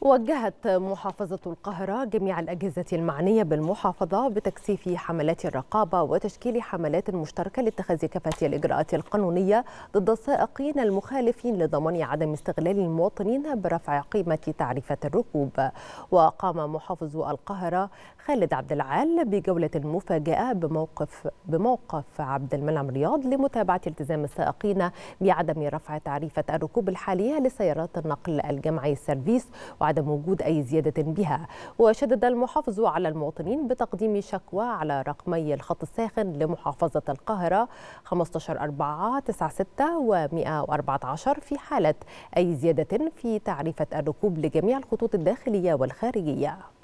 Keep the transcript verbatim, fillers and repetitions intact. وجهت محافظة القاهرة جميع الأجهزة المعنية بالمحافظة بتكثيف حملات الرقابة وتشكيل حملات مشتركة لاتخاذ كافة الإجراءات القانونية ضد السائقين المخالفين لضمان عدم استغلال المواطنين برفع قيمة تعريفة الركوب. وقام محافظ القاهرة خالد عبد العال بجولة مفاجئة بموقف بموقف عبد المنعم رياض لمتابعة التزام السائقين بعدم رفع تعريفة الركوب الحالية لسيارات النقل الجمعي السيرفيس وعدم وجود أي زيادة بها. وشدد المحافظ على المواطنين بتقديم شكوى على رقمي الخط الساخن لمحافظة القاهرة خمسة عشر أربعة تسعة ستة ومئة وأربعة عشر في حالة أي زيادة في تعريفة الركوب لجميع الخطوط الداخلية والخارجية.